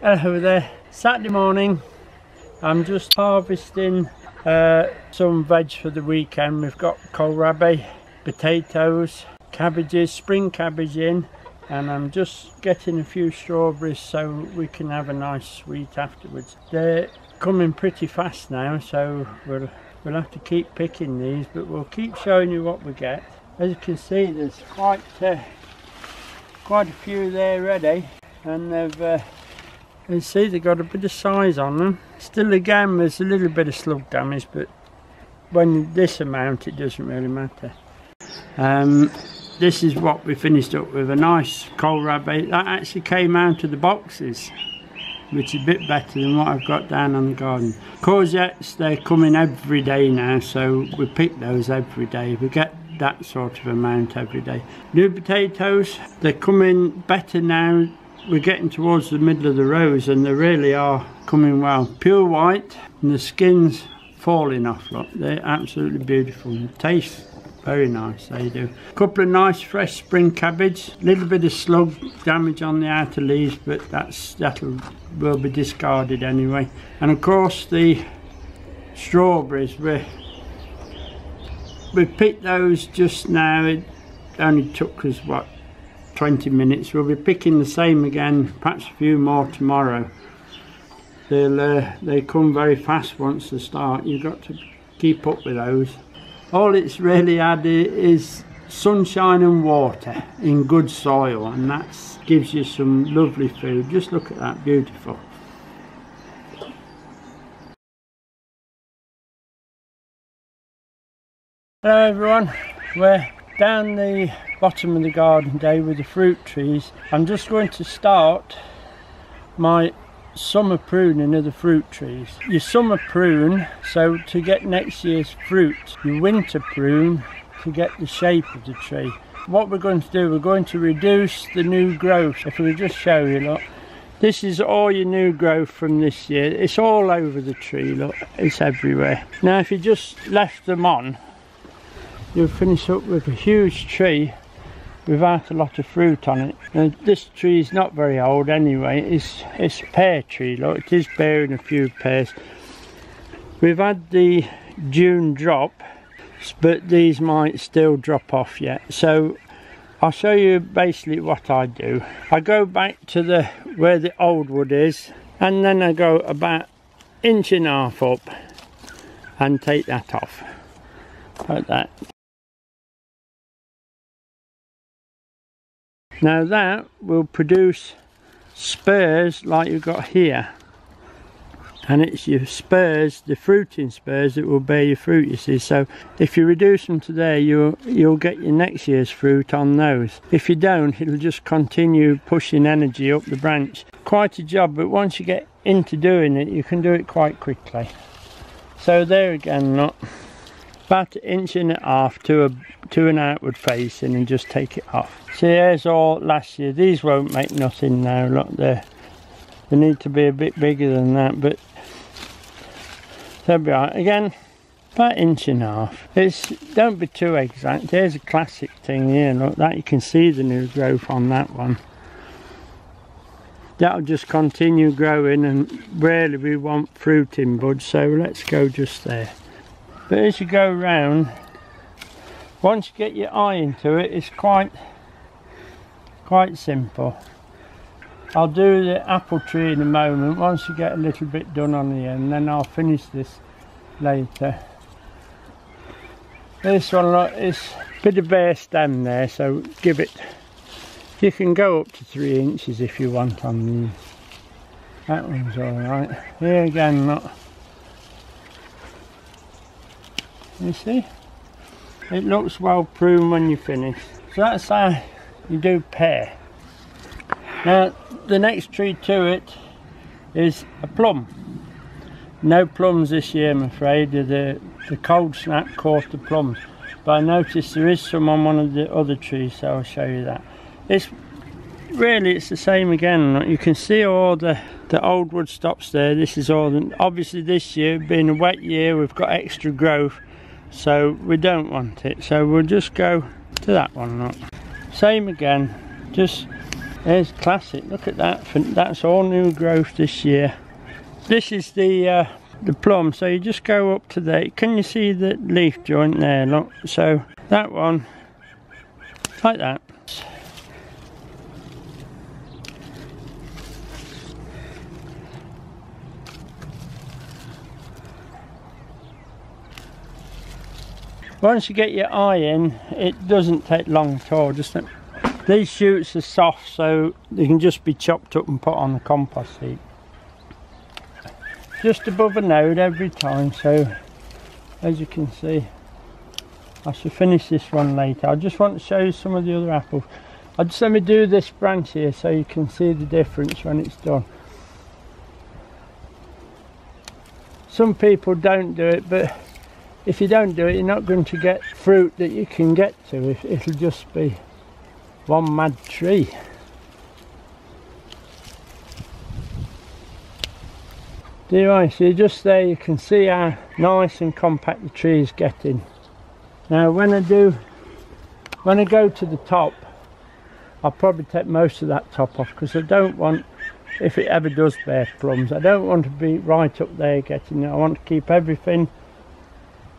Hello there, Saturday morning. I'm just harvesting some veg for the weekend. We've got kohlrabi, potatoes, cabbages, spring cabbage in, and I'm just getting a few strawberries so we can have a nice sweet afterwards. They're coming pretty fast now, so we'll have to keep picking these, but we'll keep showing you what we get. As you can see, there's quite a few there already, and they've you see they've got a bit of size on them. Still again there's a little bit of slug damage, but when this amount it doesn't really matter. This is what we finished up with, a nice kohlrabi. That actually came out of the boxes, which is a bit better than what I've got down on the garden. Courgettes, they're coming every day now, so we pick those every day. We get that sort of amount every day. New potatoes, they're coming better now. We're getting towards the middle of the rows and they really are coming well. Pure white, and the skin's falling off, look. They're absolutely beautiful. The taste very nice, they do. A couple of nice fresh spring cabbage. A little bit of slug damage on the outer leaves, but that will be discarded anyway. And of course the strawberries, we picked those just now. It only took us what, 20 minutes. We'll be picking the same again, perhaps a few more tomorrow. They come very fast once they start. You've got to keep up with those. All it's really added is sunshine and water in good soil, and that gives you some lovely food. Just look at that, beautiful. Hello everyone, we're down the bottom of the garden day with the fruit trees. I'm just going to start my summer pruning of the fruit trees. You summer prune so to get next year's fruit, you winter prune to get the shape of the tree. What we're going to do, we're going to reduce the new growth. If we just show you, look, this is all your new growth from this year. It's all over the tree, look, it's everywhere. Now if you just left them on, you'll finish up with a huge tree without a lot of fruit on it. And this tree is not very old anyway. It's a pear tree, look, it is bearing a few pears. We've had the June drop, but these might still drop off yet. So I'll show you basically what I do. I go back to where the old wood is, and then I go about inch and a half up and take that off, like that. Now that will produce spurs like you've got here, and it's your spurs, the fruiting spurs, that will bear your fruit, you see. So if you reduce them to there, you'll get your next year's fruit on those. If you don't, it'll just continue pushing energy up the branch. Quite a job, but once you get into doing it, you can do it quite quickly. So there again, look, about an inch and a half to an outward facing, and just take it off. See, there's all last year. These won't make nothing now, look there. They need to be a bit bigger than that, but they'll be all right. Again, about an inch and a half. Don't be too exact. There's a classic thing here, look, that you can see the new growth on that one. That'll just continue growing, and really we want fruiting buds, so let's go just there. But as you go round, once you get your eye into it, it's quite simple. I'll do the apple tree in a moment, once you get a little bit done on the end, then I'll finish this later. This one, look, it's a bit of bare stem there, so give it, you can go up to 3 inches if you want on these. That one's alright. Here again, look. You see, it looks well pruned when you finish. So that's how you do pear. Now the next tree to it is a plum. No plums this year, I'm afraid. The cold snap caught the plums, but I noticed there is some on one of the other trees, so I'll show you that. It's the same again. You can see all the old wood stops there. This is all, obviously this year being a wet year, we've got extra growth, so we don't want it, so we'll just go to that one, look. Same again, just There's classic, look at that, that's all new growth this year. This is the plum, so you just go up to there. Can you see the leaf joint there? Look, so that one, like that. Once you get your eye in, it doesn't take long at all. Just these shoots are soft, so they can just be chopped up and put on the compost heap. Just above a node every time, so as you can see. I should finish this one later. I just want to show you some of the other apples. I'll just let me do this branch here so you can see the difference when it's done. Some people don't do it, but if you don't do it, you're not going to get fruit that you can get to. It'll just be one mad tree. Right, so you're just there, you can see how nice and compact the tree is getting. Now when I go to the top, I'll probably take most of that top off, because I don't want, if it ever does bear plums, I don't want to be right up there getting it. I want to keep everything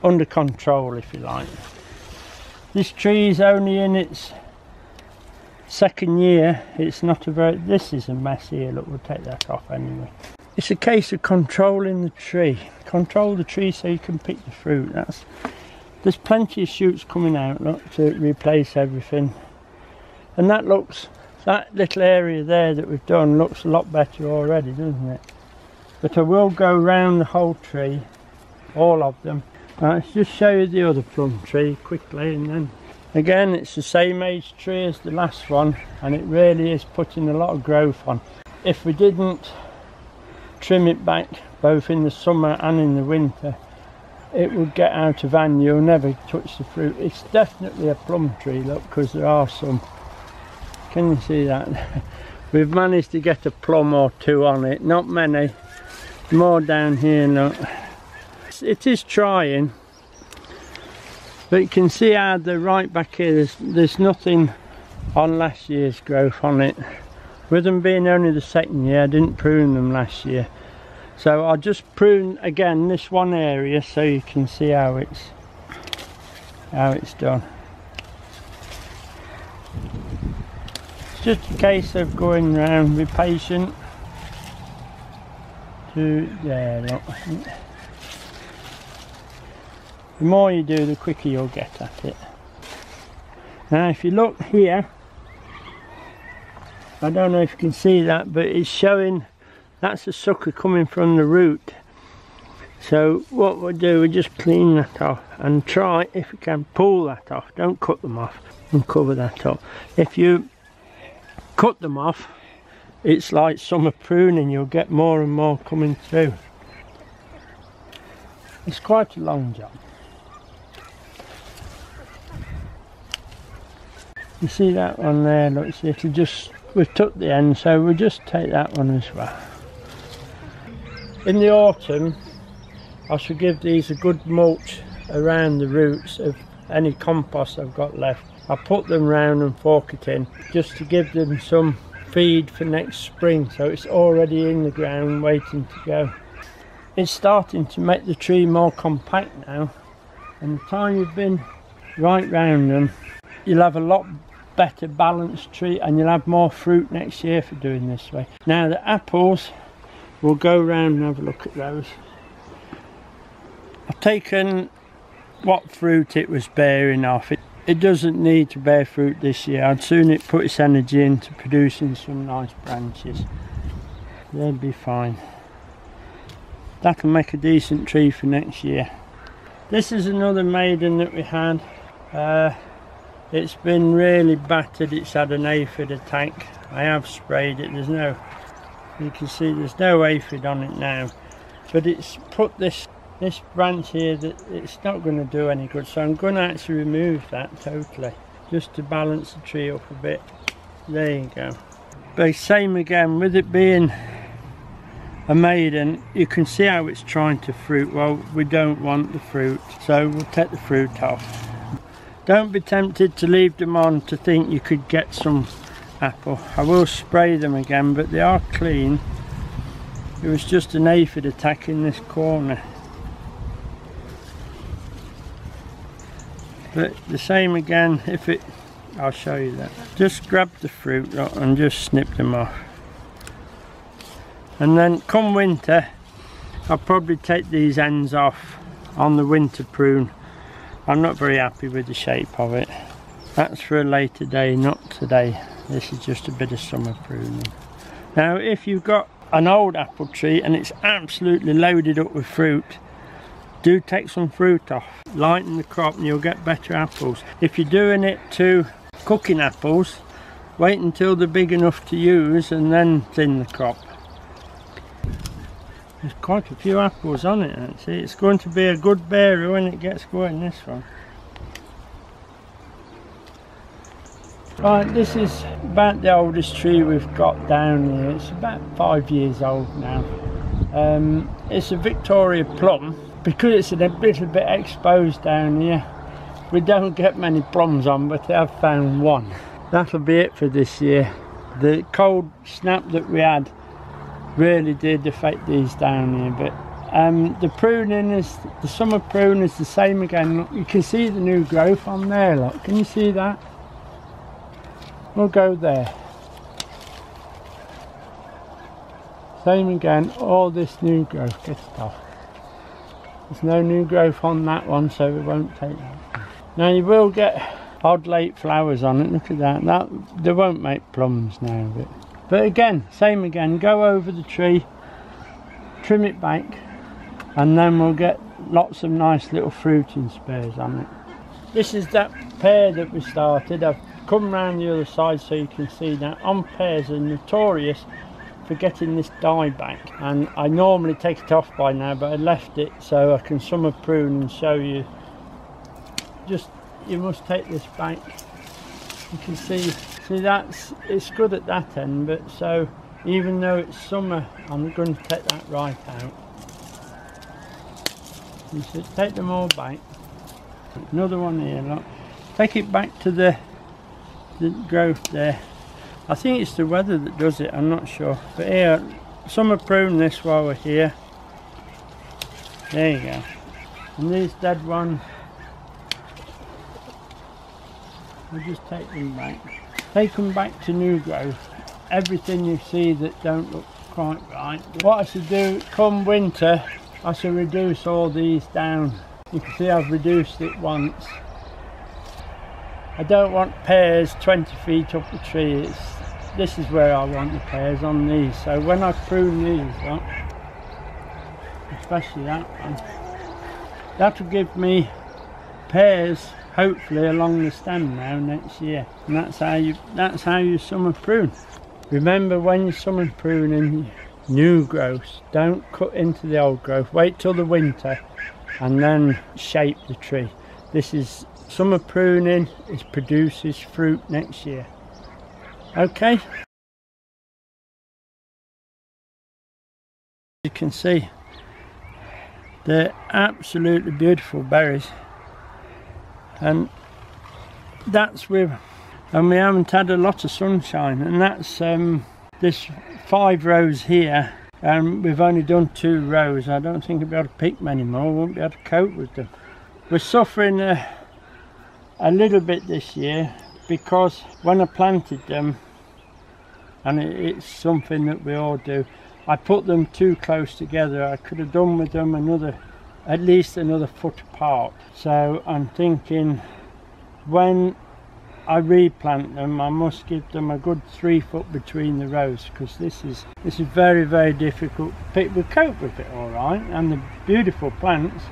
under control, if you like. This tree is only in its second year. It's not a very, this is a mess here, look, we'll take that off anyway. It's a case of controlling the tree. Control the tree so you can pick the fruit. There's plenty of shoots coming out, look, to replace everything. And that looks, that little area there that we've done looks a lot better already, doesn't it? But I will go round the whole tree, all of them. Right, let's just show you the other plum tree quickly, and then again, it's the same age tree as the last one, and it really is putting a lot of growth on. If we didn't trim it back both in the summer and in the winter, it would get out of hand. You'll never touch the fruit. It's definitely a plum tree, look, because there are some. Can you see that? We've managed to get a plum or two on it, not many. More down here, look. It is trying, but you can see how the right back here, there's nothing on last year's growth on it. With them being only the second year, I didn't prune them last year. So I'll just prune again this one area so you can see how it's done. It's just a case of going round, be patient. To there, look. The more you do, the quicker you'll get at it. Now if you look here, I don't know if you can see that, but it's showing that's a sucker coming from the root. So what we'll do, we just clean that off and try, if you can, pull that off. Don't cut them off, and cover that up. If you cut them off, it's like summer pruning, you'll get more and more coming through. It's quite a long job. You see that one there, look, see, it'll just, we've took the end, so we'll just take that one as well. In the autumn, I shall give these a good mulch around the roots of any compost I've got left. I put them round and fork it in, just to give them some feed for next spring, so it's already in the ground waiting to go. It's starting to make the tree more compact now, and the time you've been right round them, you'll have a lot better balanced tree, and you'll have more fruit next year for doing this way. Now the apples, we'll go round and have a look at those. I've taken what fruit it was bearing off. It doesn't need to bear fruit this year. I'd sooner it put its energy into producing some nice branches. They'll be fine. That'll make a decent tree for next year. This is another maiden that we had. It's been really battered, it's had an aphid attack. I have sprayed it, you can see there's no aphid on it now. But it's put this branch here that it's not going to do any good, so I'm going to actually remove that totally, just to balance the tree up a bit. There you go. But same again, with it being a maiden, you can see how it's trying to fruit. Well, we don't want the fruit, so we'll take the fruit off. Don't be tempted to leave them on to think you could get some apple. I will spray them again, but they are clean. It was just an aphid attacking this corner. But the same again, if it, I'll show you that. Just grab the fruit rot and just snip them off. And then come winter, I'll probably take these ends off on the winter prune. I'm not very happy with the shape of it. That's for a later day, not today. This is just a bit of summer pruning. Now if you've got an old apple tree and it's absolutely loaded up with fruit, do take some fruit off, lighten the crop and you'll get better apples. If you're doing it to cooking apples, wait until they're big enough to use and then thin the crop. There's quite a few apples on it actually. It's going to be a good bearer when it gets going, this one. Right, this is about the oldest tree we've got down here. It's about 5 years old now. It's a Victoria plum. Because it's a little bit exposed down here, we don't get many plums on, but I've found one. That'll be it for this year. The cold snap that we had really did affect these down here, but the pruning is, the summer prune is the same again. Look, you can see the new growth on there, look, can you see that? We'll go there. Same again, all this new growth gets off. There's no new growth on that one, so we won't take that. Now you will get odd late flowers on it, look at that. They won't make plums now, but again, same again, go over the tree, trim it back, and then we'll get lots of nice little fruiting spares on it. This is that pear that we started. I've come round the other side so you can see that. On pears are notorious for getting this dye back, and I normally take it off by now, but I left it so I can summer prune and show you. Just, you must take this back. You can see that's, it's good at that end, but so even though it's summer, I'm going to take that right out. You should take them all back. Another one here, look. Take it back to the growth there. I think it's the weather that does it, I'm not sure. But here, summer prune this while we're here. There you go. And these dead ones, we'll just take them back. Take them back to new growth. Everything you see that don't look quite right. What I should do, come winter, I should reduce all these down. You can see I've reduced it once. I don't want pears 20 feet up the tree. This is where I want the pears, on these. So when I prune these up, especially that one, that'll give me pears hopefully along the stem now next year. And that's how you summer prune. Remember, when you summer pruning new growth, don't cut into the old growth. Wait till the winter and then shape the tree. This is summer pruning, it produces fruit next year. Okay. You can see they're absolutely beautiful berries, and that's with, and we haven't had a lot of sunshine, and that's this 5 rows here, and we've only done 2 rows. I don't think I'll be able to pick many more. I won't be able to cope with them. We're suffering a little bit this year, because when I planted them, and it's something that we all do, I put them too close together. I could have done with them at least another foot apart. So I'm thinking when I replant them, I must give them a good 3 foot between the rows, because this is very, very difficult. People cope with it all right, and the beautiful plants,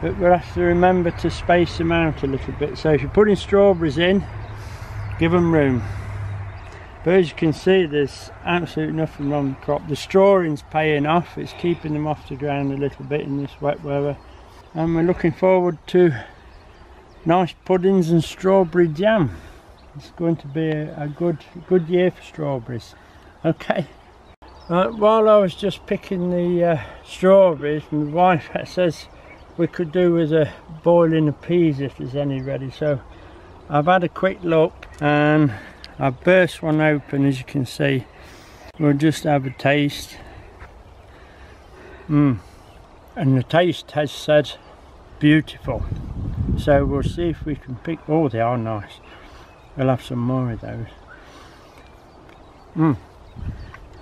but we'll have to remember to space them out a little bit. So if you're putting strawberries in, give them room. But as you can see, there's absolutely nothing wrong with the crop. The strawing's paying off, it's keeping them off the ground a little bit in this wet weather. And we're looking forward to nice puddings and strawberry jam. It's going to be a good year for strawberries. Okay. While I was just picking the strawberries, my wife says we could do with a boiling of peas if there's any ready. So I've had a quick look, and I burst one open, as you can see. We'll just have a taste. And the taste has said beautiful. So we'll see if we can pick. Oh, they are nice. We'll have some more of those.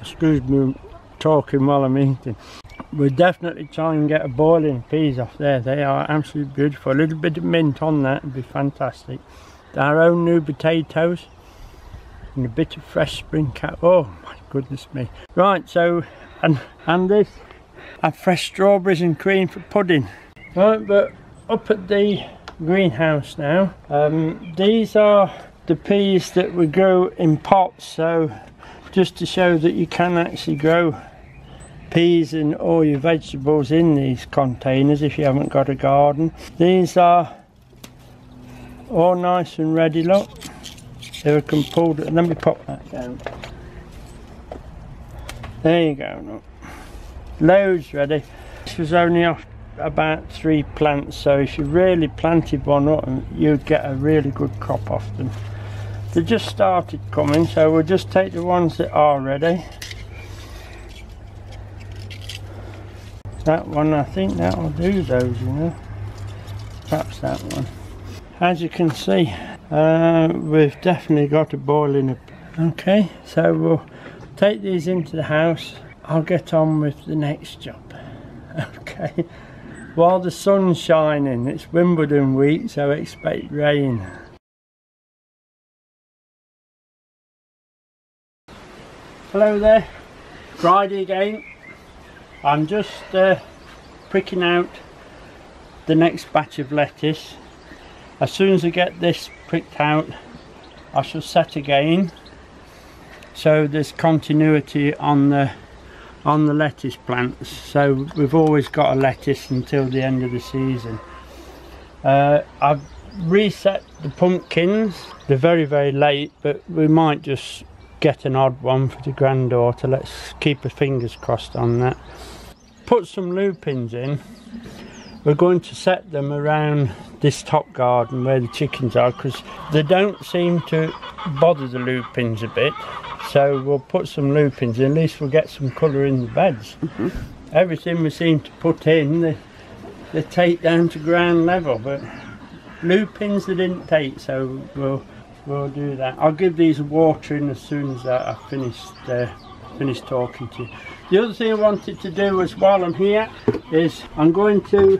Excuse me talking while I'm eating. We'll definitely try and get a boiling peas off there. They are absolutely beautiful. A little bit of mint on that would be fantastic. Our own new potatoes and a bit of fresh spring cap. Oh my goodness me. Right, so and this, our fresh strawberries and cream for pudding. Right, but up at the greenhouse now, these are the peas that we grow in pots, so just to show that you can actually grow peas and all your vegetables in these containers if you haven't got a garden. These are all nice and ready, look. If I can pull it, let me pop that down. There you go, look. Loads ready. This was only off about 3 plants, so if you really planted one up, you'd get a really good crop off them. They just started coming, so we'll just take the ones that are ready. That one, I think that'll do those, you know. Perhaps that one. As you can see, we've definitely got a boiling up. Okay, so we'll take these into the house. I'll get on with the next job. Okay. While the sun's shining, it's Wimbledon week, so expect rain. Hello there, Friday again. I'm just pricking out the next batch of lettuce. As soon as I get this pricked out, I shall set again, so there's continuity on the lettuce plants. So we've always got a lettuce until the end of the season. I've reset the pumpkins. They're very, very late, but we might just get an odd one for the granddaughter. Let's keep our fingers crossed on that. Put some lupins in. We're going to set them around this top garden where the chickens are, because they don't seem to bother the lupins a bit. So we'll put some lupins in, at least we'll get some colour in the beds. Everything we seem to put in, they take down to ground level, but lupins they didn't take, so we'll do that. I'll give these a watering as soon as I've finished talking to you. The other thing I wanted to do was, while I'm here, is I'm going to,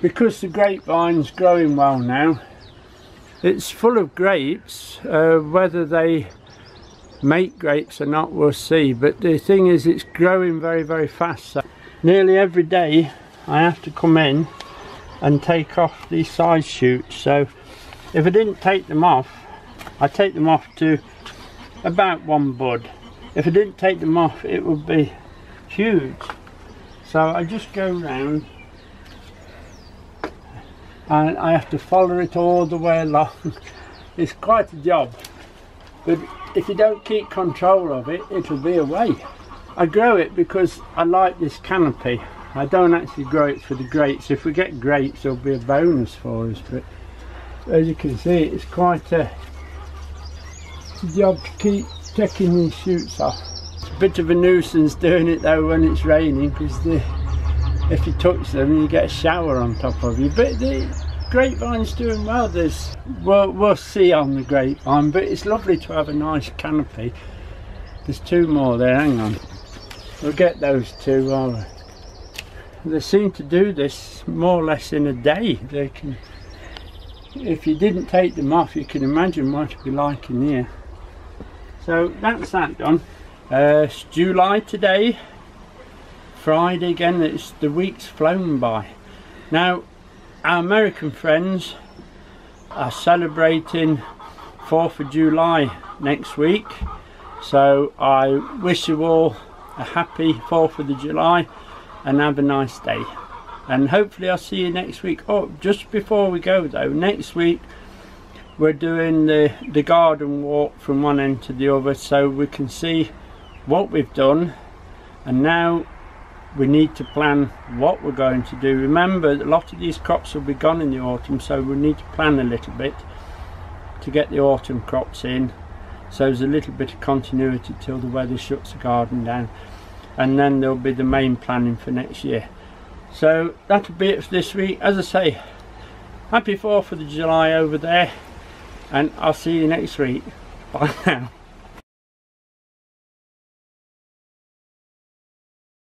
because the grapevine's growing well now, it's full of grapes. Whether they make grapes or not, we'll see, but the thing is it's growing very, very fast, so nearly every day I have to come in and take off these side shoots. So if I didn't take them off, I take them off to about 1 bud. If I didn't take them off, it would be huge. So I just go round and I have to follow it all the way along. It's quite a job, but if you don't keep control of it, it'll be away. I grow it because I like this canopy. I don't actually grow it for the grapes. If we get grapes, it'll be a bonus for us, but as you can see, it's quite a job to keep checking these shoots off. It's a bit of a nuisance doing it though when it's raining, because if you touch them you get a shower on top of you. But the grapevine's doing well. We'll see on the grapevine, but it's lovely to have a nice canopy. There's 2 more there, hang on. We'll get those 2 while they seem to do this more or less in a day. They can. If you didn't take them off, you can imagine what it'd be like in here. So that's that done. It's July today, Friday again. It's the week's flown by. Now our American friends are celebrating 4th of July next week, so I wish you all a happy 4th of July and have a nice day. And hopefully I'll see you next week. Oh, just before we go though, next week we're doing the garden walk from one end to the other, so we can see what we've done, and now we need to plan what we're going to do. Remember, a lot of these crops will be gone in the autumn, so we need to plan a little bit to get the autumn crops in, So there's a little bit of continuity till the weather shuts the garden down, and then there'll be the main planning for next year. So that'll be it for this week. As I say, happy 4th of July over there, and I'll see you next week. Bye now.